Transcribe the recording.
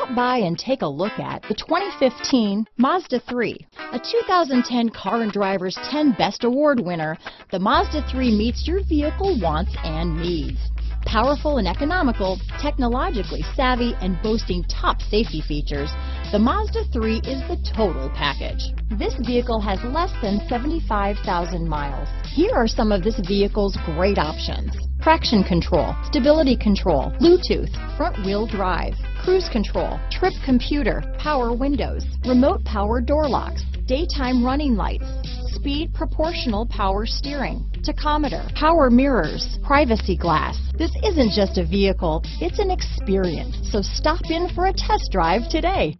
Stop by and take a look at the 2015 Mazda 3. A 2010 Car and Driver's 10 Best Award winner, the Mazda 3 meets your vehicle wants and needs. Powerful and economical, technologically savvy, and boasting top safety features, the Mazda 3 is the total package. This vehicle has less than 75,000 miles. Here are some of this vehicle's great options: traction control, stability control, Bluetooth, front-wheel drive, cruise control, trip computer, power windows, remote power door locks, daytime running lights, speed proportional power steering, tachometer, power mirrors, privacy glass. This isn't just a vehicle, it's an experience. So stop in for a test drive today.